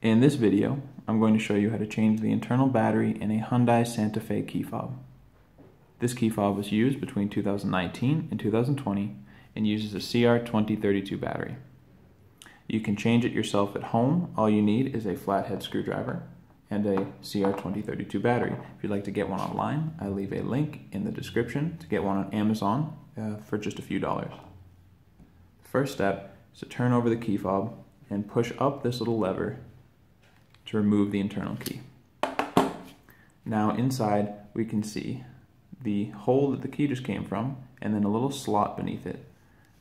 In this video, I'm going to show you how to change the internal battery in a Hyundai Santa Fe key fob. This key fob was used between 2019 and 2020 and uses a CR2032 battery. You can change it yourself at home. All you need is a flathead screwdriver and a CR2032 battery. If you'd like to get one online, I leave a link in the description to get one on Amazon for just a few dollars. The first step is to turn over the key fob and push up this little lever to remove the internal key. Now inside we can see the hole that the key just came from and then a little slot beneath it.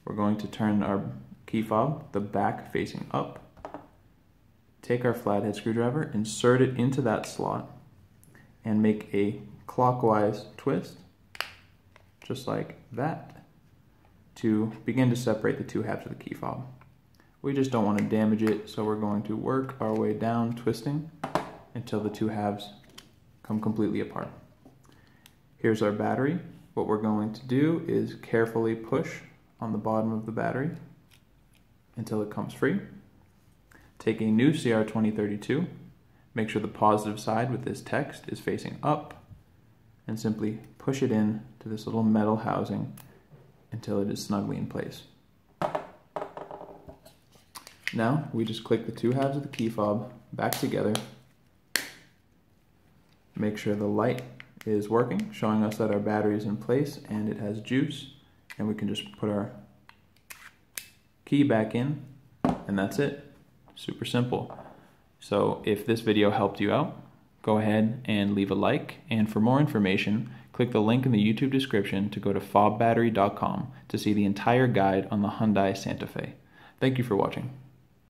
We're going to turn our key fob, the back facing up, take our flathead screwdriver, insert it into that slot, and make a clockwise twist, just like that, to begin to separate the two halves of the key fob. We just don't want to damage it, so we're going to work our way down, twisting, until the two halves come completely apart. Here's our battery. What we're going to do is carefully push on the bottom of the battery until it comes free. Take a new CR2032, make sure the positive side with this text is facing up, and simply push it in to this little metal housing until it is snugly in place. Now we just click the two halves of the key fob back together. Make sure the light is working, showing us that our battery is in place and it has juice, and we can just put our key back in, and that's it. Super simple. So if this video helped you out, go ahead and leave a like, and for more information, click the link in the YouTube description to go to fobbattery.com to see the entire guide on the Hyundai Santa Fe. Thank you for watching.